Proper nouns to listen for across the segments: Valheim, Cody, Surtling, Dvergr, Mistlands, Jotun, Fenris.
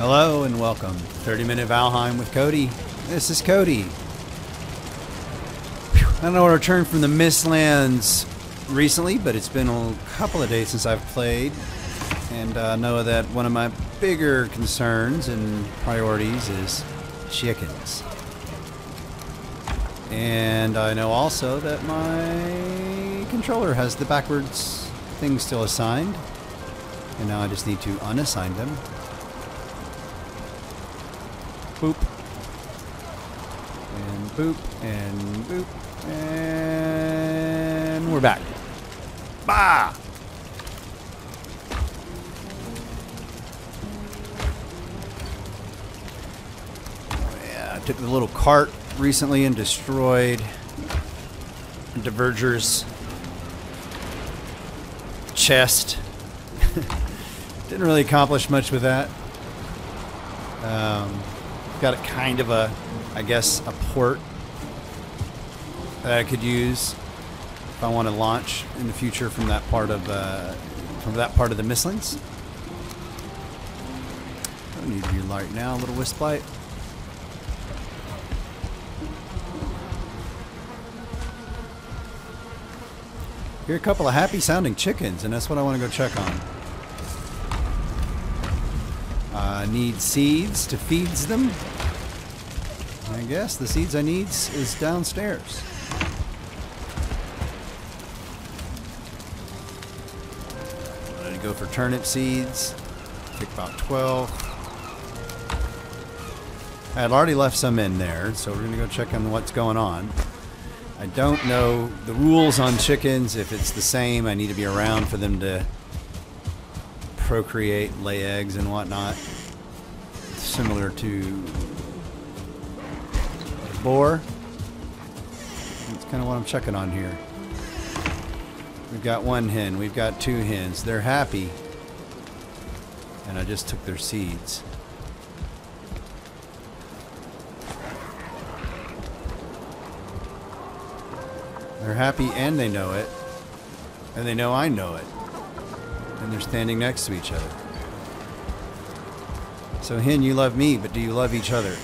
Hello and welcome. 30-minute Valheim with Cody. This is Cody. Whew. I don't know, I returned from the Mistlands recently, but it's been a couple of days since I've played. And I know that one of my bigger concerns and priorities is chickens. And I know also that my controller has the backwards thing still assigned. And now I just need to unassign them. Boop. And boop. And boop. And we're back. Bah! Yeah, I took the little cart recently and destroyed Dvergr's chest. Didn't really accomplish much with that. Got a kind of a, I guess, a port that I could use if I want to launch in the future from that part of the Mistlands. I don't need your light now, little wisp light. Here are a couple of happy sounding chickens, and that's what I want to go check on. I need seeds to feed them. I guess the seeds I need is downstairs. I'm going to go for turnip seeds. Take about 12. I had already left some in there, so we're going to go check on what's going on. I don't know the rules on chickens. If it's the same, I need to be around for them to procreate, lay eggs and whatnot. Similar to a boar. That's kind of what I'm checking on here. We've got one hen, we've got two hens. They're happy. And I just took their seeds. They're happy and they know it. And they know I know it. And they're standing next to each other. So, hen, you love me, but do you love each other?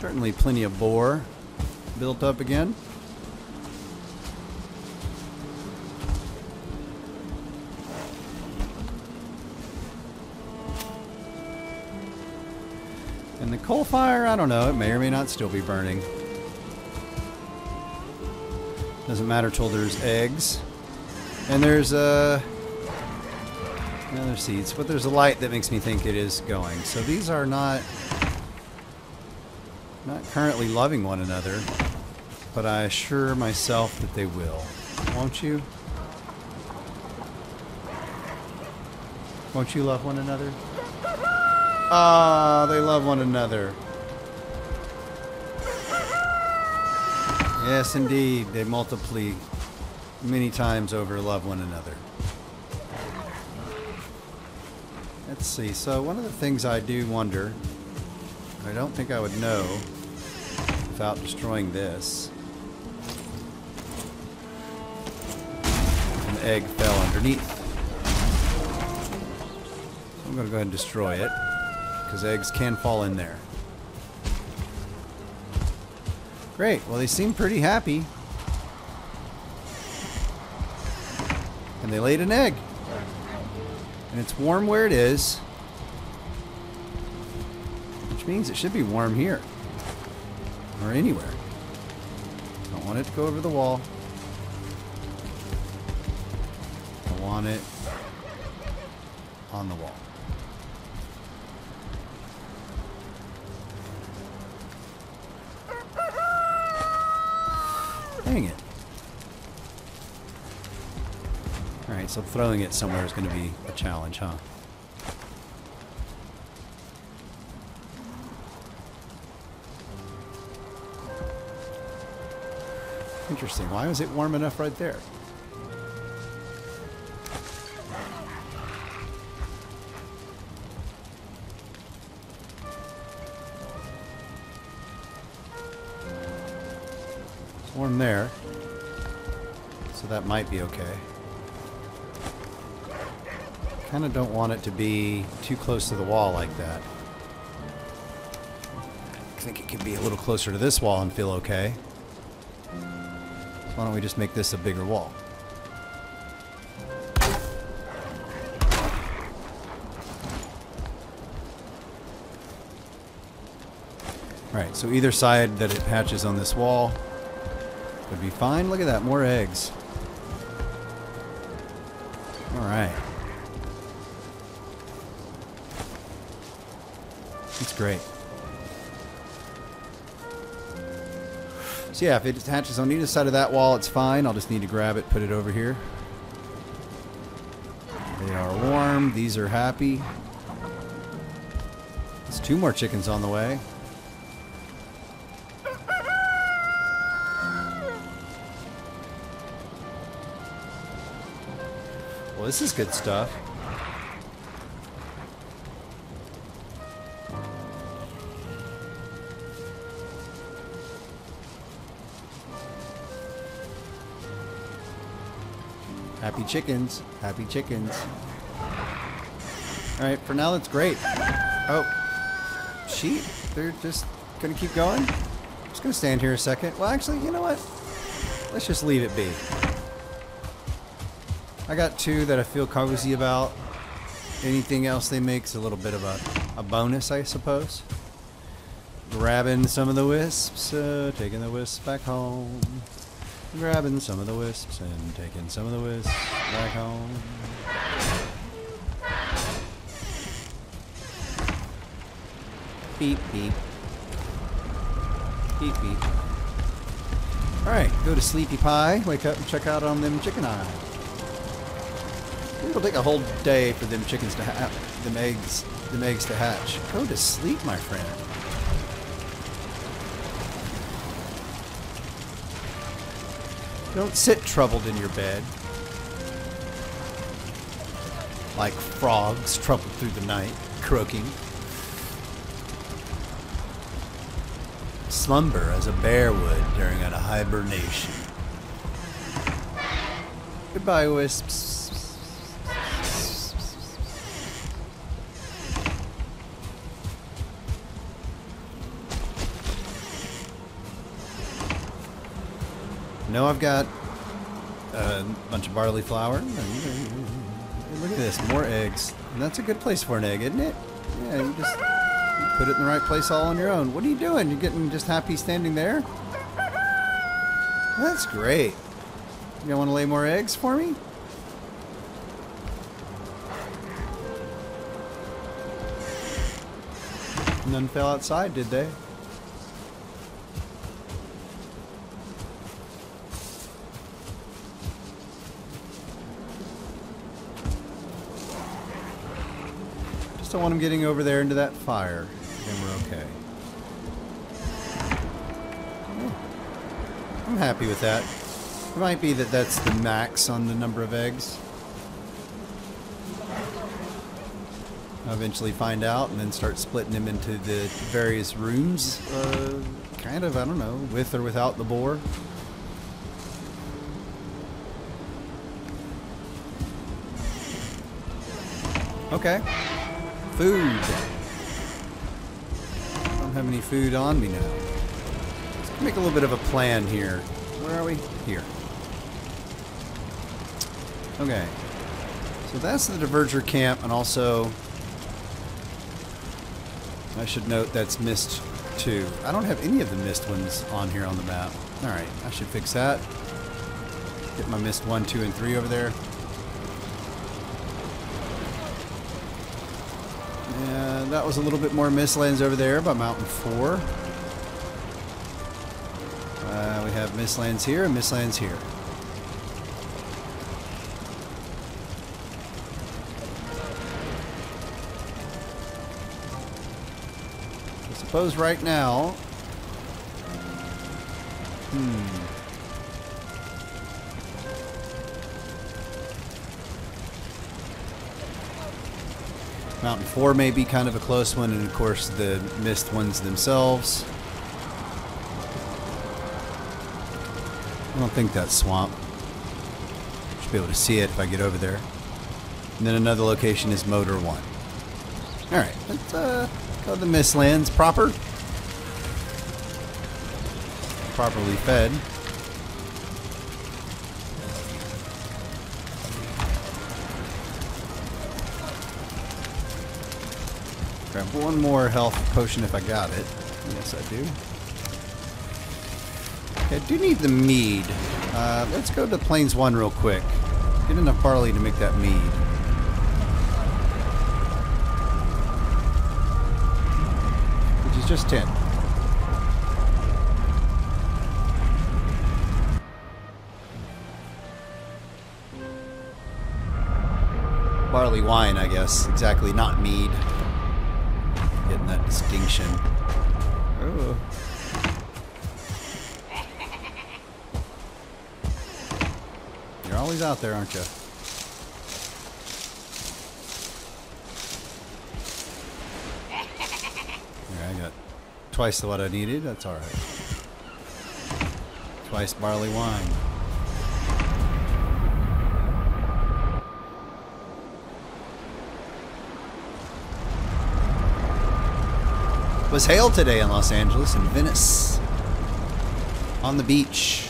Certainly plenty of boar built up again. And the coal fire, I don't know, it may or may not still be burning. Doesn't matter till there's eggs. And there's another seeds, but there's a light that makes me think it is going. So these are not currently loving one another, but I assure myself that they will. Won't you? Won't you love one another? Ah, they love one another. Yes, indeed. They multiply many times over, love one another. Let's see. So one of the things I do wonder, I don't think I would know without destroying this. An egg fell underneath. So I'm going to go ahead and destroy it, because eggs can fall in there. Great, well they seem pretty happy. And they laid an egg. And it's warm where it is. Which means it should be warm here. Or anywhere. Don't want it to go over the wall. I want it on the wall. Dang it. Alright, so throwing it somewhere is going to be a challenge, huh? Interesting. Why was it warm enough right there? So that might be okay. Kind of don't want it to be too close to the wall like that. I think it could be a little closer to this wall and feel okay. So why don't we just make this a bigger wall? Alright, so either side that it patches on this wall would be fine. Look at that, more eggs. Alright. It's great. So yeah, if it attaches on either side of that wall, it's fine. I'll just need to grab it, put it over here. They are warm. These are happy. There's two more chickens on the way. Well, this is good stuff. Happy chickens. Happy chickens. Alright, for now that's great. Oh. Sheep? They're just gonna keep going? I'm just gonna stand here a second. Well, actually, you know what? Let's just leave it be. I got two that I feel cozy about. Anything else they make is a little bit of a bonus, I suppose. Grabbing some of the wisps, taking the wisps back home. Grabbing some of the wisps and taking some of the wisps back home. Beep, beep. Beep, beep. Alright, go to Sleepy Pie, wake up and check out on them chicken eyes. It'll take a whole day for them chickens to hatch, them eggs to hatch. Go to sleep, my friend. Don't sit troubled in your bed, like frogs troubled through the night, croaking. Slumber as a bear would during a hibernation. Goodbye, wisps. No, I've got a bunch of barley flour. And look at this, more eggs. And that's a good place for an egg, isn't it? Yeah, you just put it in the right place all on your own. What are you doing? You're getting just happy standing there? That's great. You don't want to lay more eggs for me? None fell outside, did they? I don't want him getting over there into that fire, then we're okay. I'm happy with that. It might be that that's the max on the number of eggs. I'll eventually find out and then start splitting them into the various rooms. Kind of, I don't know, with or without the boar. Okay. Food. I don't have any food on me now. Let's make a little bit of a plan here. Where are we? Here. Okay. So that's the Dvergr camp, and also I should note that's Mist 2. I don't have any of the Mist ones on here on the map. Alright, I should fix that. Get my Mist 1, 2, and 3 over there. And that was a little bit more Mistlands over there by Mountain 4. We have Mistlands here and Mistlands here. I suppose right now... Mountain 4 may be kind of a close one, and of course the mist ones themselves. I don't think that's swamp. should be able to see it if I get over there. And then another location is Motor 1. Alright, let's go to the Mistlands proper. Properly fed. Grab one more health potion if I got it. Yes, I do. Okay, I do need the mead. Let's go to Plains 1 real quick. Get enough barley to make that mead. Which is just 10. Barley wine, I guess. Exactly, not mead. Getting that distinction. Oh. You're always out there, aren't you? Yeah, I got twice what I needed. That's all right. Twice barley wine. Was hail today in Los Angeles and Venice. On the beach.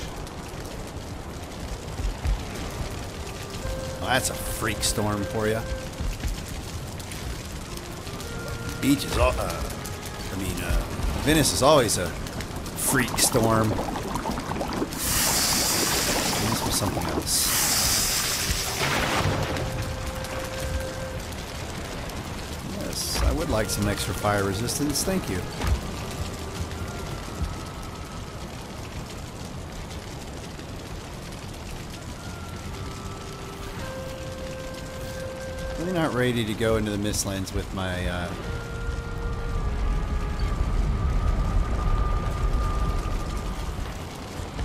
Oh, that's a freak storm for you. Beach is all, Venice is always a freak storm. Venice was something else. I would like some extra fire resistance, thank you. Really not ready to go into the Mistlands with my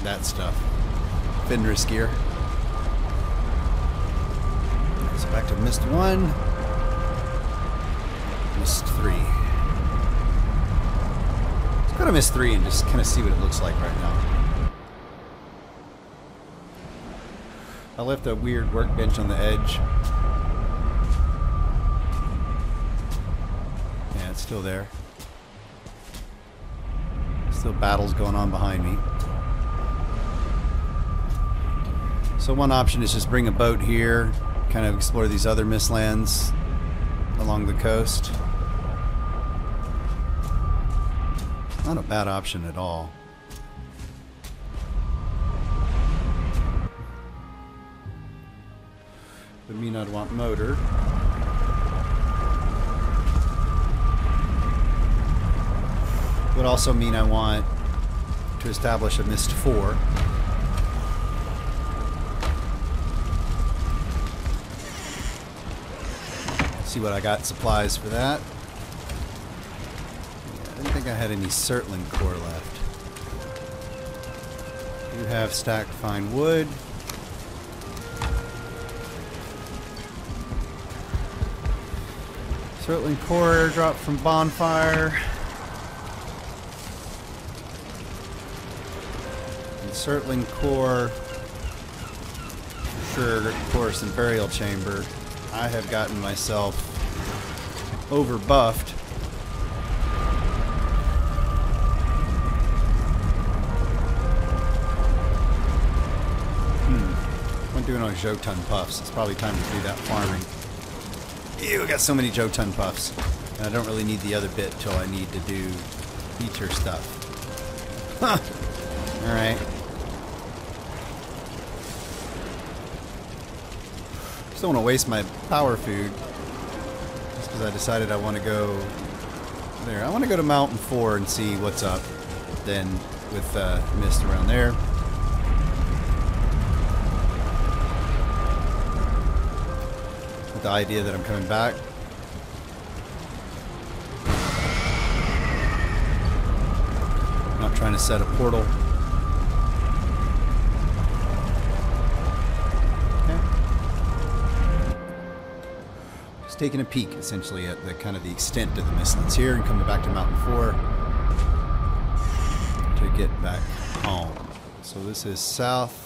that stuff. Fenris gear. So back to Mist 1. 3. Let's go to Mist 3 and just kind of see what it looks like right now. I left a weird workbench on the edge. Yeah, it's still there. Still battles going on behind me. So one option is just bring a boat here, kind of explore these other Mistlands along the coast. Not a bad option at all. Would mean I'd want motor. Would also mean I want to establish a Mist 4. See what I got supplies for that. I think I had any Surtling core left. I do have stacked fine wood. Surtling core airdrop from bonfire. And Surtling core for sure, of course, in burial chamber. I have gotten myself over buffed. Doing all Jotun puffs. It's probably time to do that farming. Ew, I got so many Jotun puffs. And I don't really need the other bit till I need to do heater stuff. Huh! Alright. Just don't want to waste my power food. Just because I decided I want to go there. I want to go to Mountain 4 and see what's up. Then with mist around there. The idea that I'm coming back. I'm not trying to set a portal. Okay. Just taking a peek essentially at the kind of the extent of the Mistlands here and coming back to Mountain 4 to get back home. So this is south.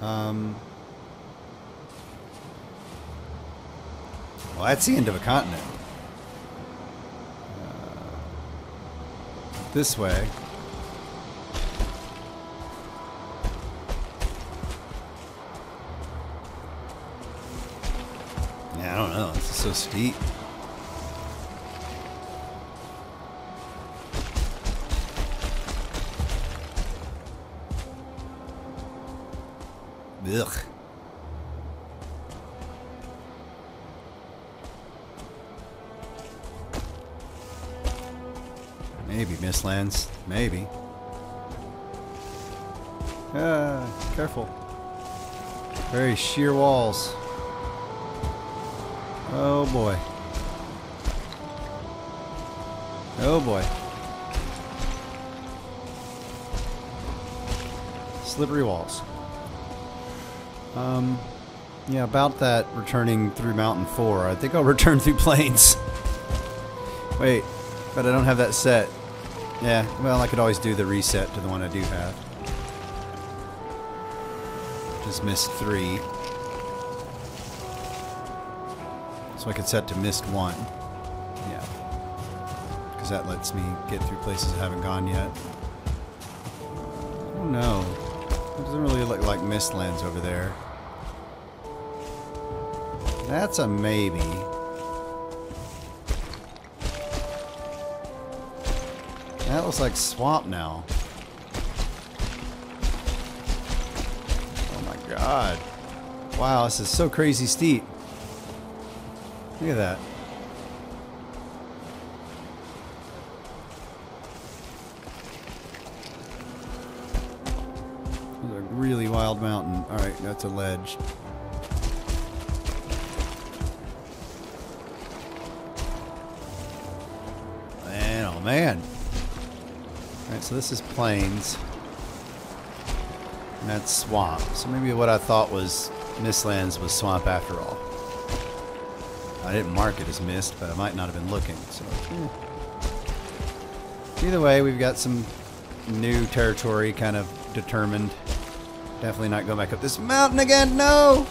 Well, that's the end of a continent. This way. Yeah, I don't know. This is so steep. Ugh. Maybe, Mistlands. Maybe. Ah, careful. Very sheer walls. Oh boy. Oh boy. Slippery walls. Yeah, about that returning through Mountain 4. I think I'll return through Plains. Wait, but I don't have that set. Yeah, well, I could always do the reset to the one I do have. Just missed 3. So I could set to missed 1. Yeah. Because that lets me get through places I haven't gone yet. Oh no. It doesn't really look like Mistlands over there. That's a maybe. That looks like swamp now. Oh my god. Wow, this is so crazy steep. Look at that. This is a really wild mountain. Alright, that's a ledge. Man. Alright, so this is plains. And that's swamp. So maybe what I thought was Mistlands was swamp after all. I didn't mark it as mist, but I might not have been looking. So, either way, we've got some new territory kind of determined. Definitely not going back up this mountain again. No!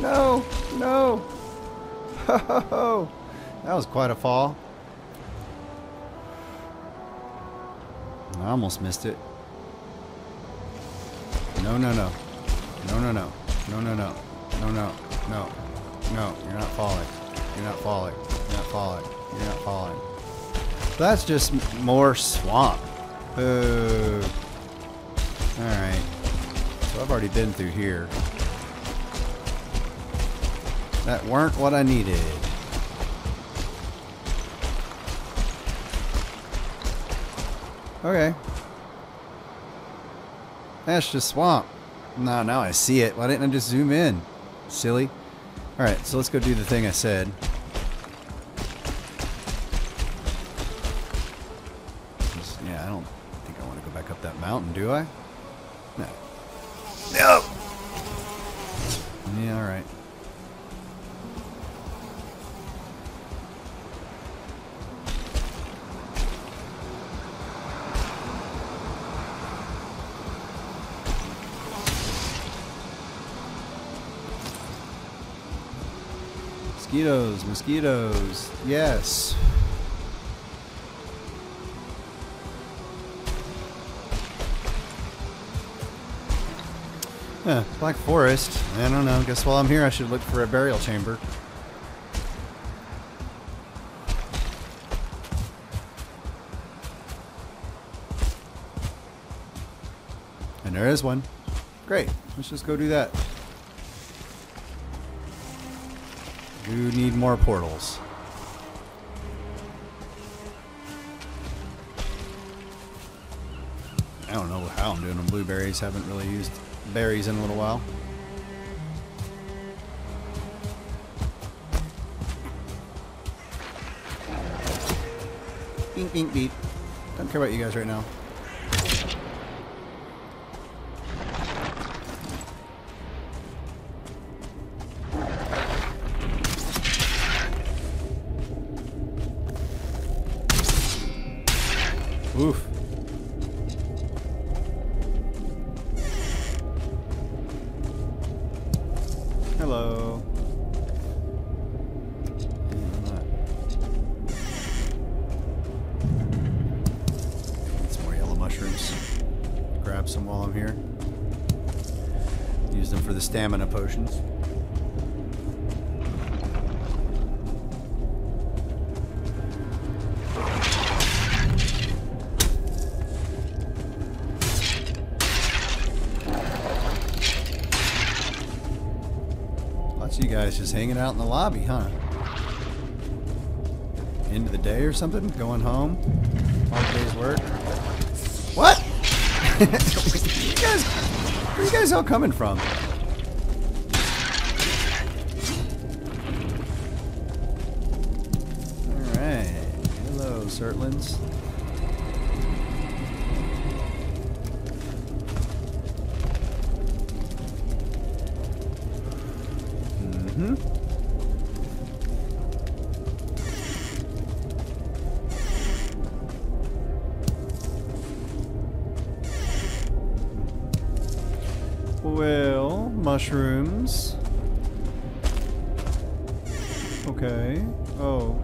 No! No! Ho ho ho! That was quite a fall. I almost missed it. No, no, no. No, no, no. No, no, no. No, no. No. No. You're not falling. You're not falling. You're not falling. You're not falling. That's just more swamp. Boo. Alright. So I've already been through here. That weren't what I needed. Okay. That's just swamp. No, now I see it. Why didn't I just zoom in? Silly. Alright, so let's go do the thing I said. Just, yeah, I don't think I want to go back up that mountain, do I? No. No! Yeah, alright. Mosquitoes, mosquitoes, yes. Huh, Black Forest. I don't know. Guess while I'm here, I should look for a burial chamber. And there is one. Great. Let's just go do that. Do need more portals. I don't know how I'm doing on blueberries. Haven't really used berries in a little while. Bing, bing, beep. Don't care about you guys right now. Oof. Hello. Some more yellow mushrooms. Grab some while I'm here. Use them for the stamina potions. Just hanging out in the lobby, huh? End of the day or something? Going home? Hard day's work? What? Where are you guys all coming from? Alright. Hello, Surtlings. Well, mushrooms. Okay. Oh.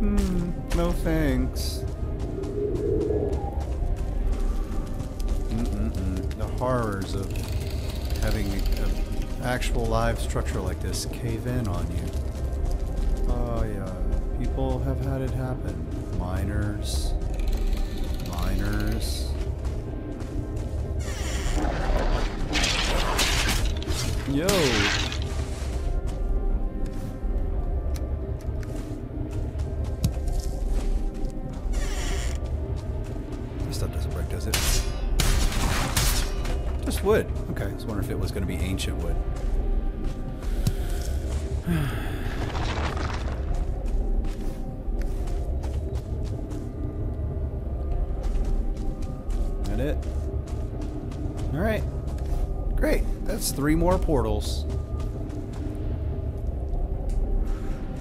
No thanks. The horrors of having a actual live structure like this cave in on you. Oh yeah, people have had it happen. Miners. Yo! This stuff doesn't break, does it? Just wood. Okay, I was wondering if it was going to be ancient wood. That it? Alright. Great. That's 3 more portals.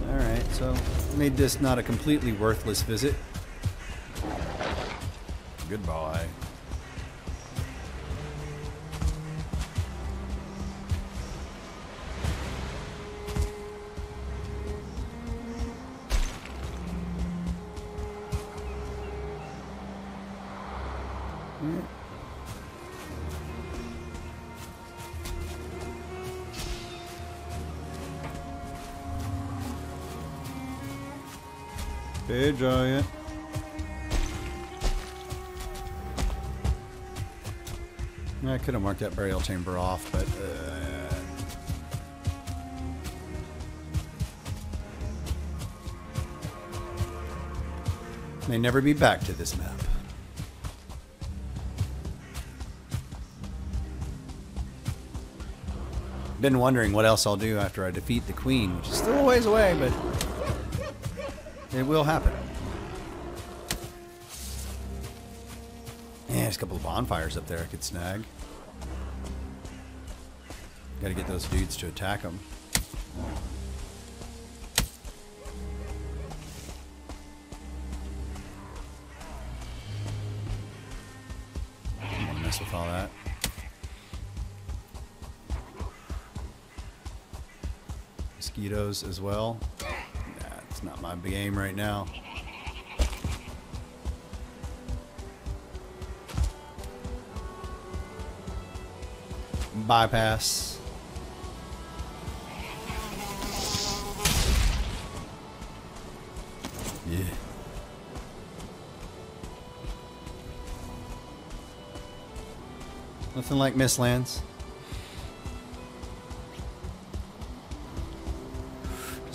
Alright, so made this not a completely worthless visit. Goodbye. Hey, giant. I could have marked that burial chamber off, but... May never be back to this map. Been wondering what else I'll do after I defeat the queen, which is still a ways away, but it will happen. Yeah, there's a couple of bonfires up there I could snag. Gotta get those dudes to attack them. I'm gonna mess with all that. Mosquitoes as well. Nah, it's not my game right now. Bypass. Yeah. Nothing like Mistlands.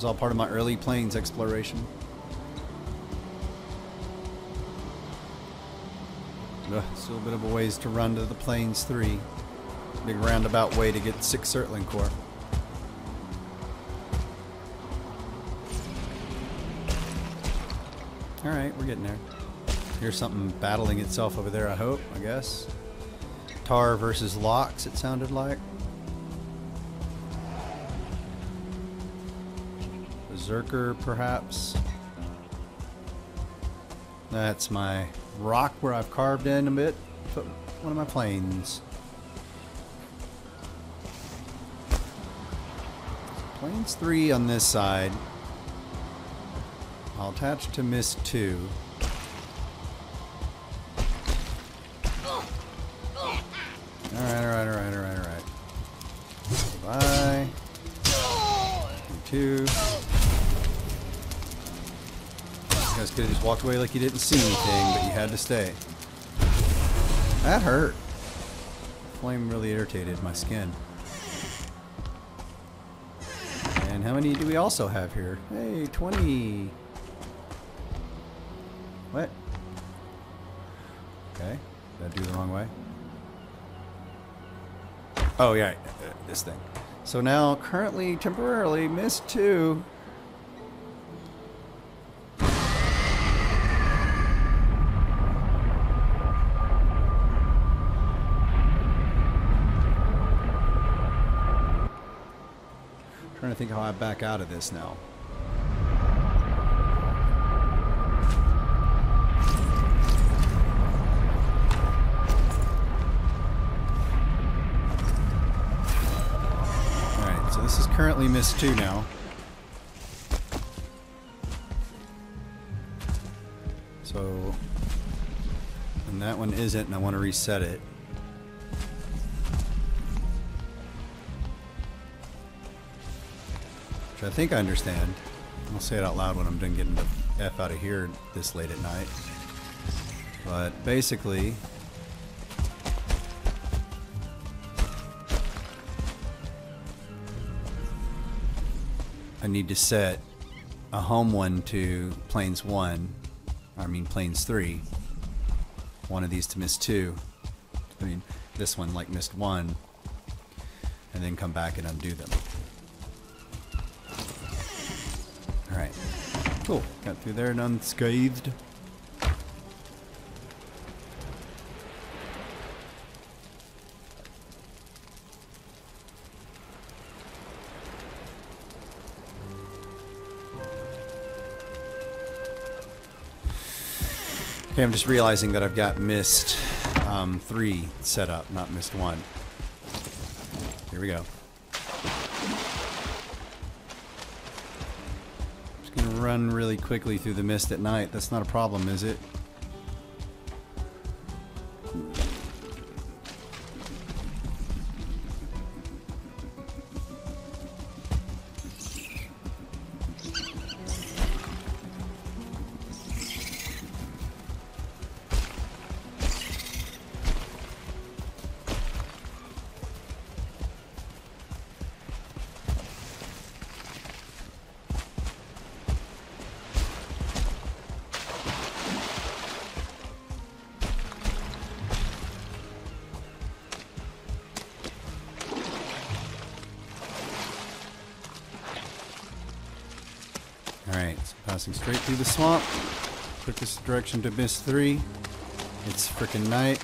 All part of my early plains exploration. Still a bit of a ways to run to the plains 3. Big roundabout way to get 6 Surtling core. All right, we're getting there. Here's something battling itself over there. I hope. I guess. Tar versus locks. It sounded like. Dvergr, perhaps. That's my rock where I've carved in a bit. Put one of my planes. Planes 3 on this side. I'll attach to Mist 2. Alright. Bye. 2. You guys could have just walked away like you didn't see anything, but you had to stay. That hurt. The flame really irritated my skin. And how many do we also have here? Hey, 20. What? Okay. Did I do the wrong way? Oh, yeah. This thing. So now, currently, temporarily, missed 2. I'm trying to think how I back out of this now. Alright, so this is currently Mist 2 now. So, and that one isn't, and I want to reset it. I think I understand. I'll say it out loud when I'm done getting the F out of here this late at night. But basically, I need to set a home one to planes 1, I mean planes 3, one of these to Mist 2, I mean this one like Mist 1, and then come back and undo them. Alright, cool. Got through there and unscathed. Okay, I'm just realizing that I've got Mist 3 set up, not Mist 1. Here we go. Run really quickly through the mist at night. That's not a problem, is it? Straight through the swamp. Quickest direction to Mist 3. It's frickin' night.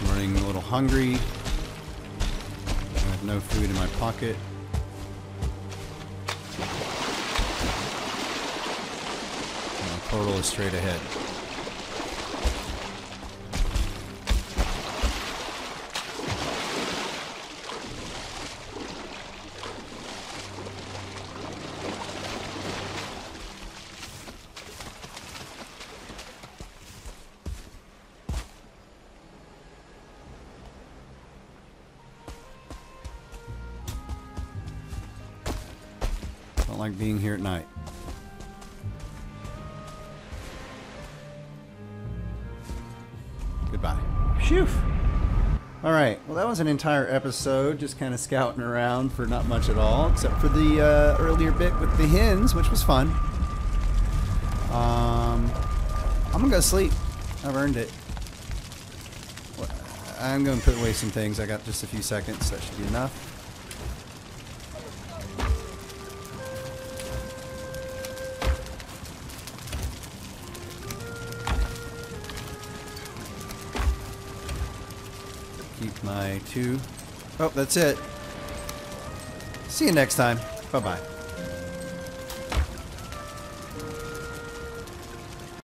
I'm running a little hungry. I have no food in my pocket. And the portal is straight ahead. Like being here at night. Goodbye. Phew! Alright, well that was an entire episode, just kind of scouting around for not much at all, except for the earlier bit with the hens, which was fun. I'm gonna go to sleep. I've earned it. Well, I'm gonna put away some things. I got just a few seconds, that should be enough. My 2. Oh, that's it. See you next time. Bye-bye.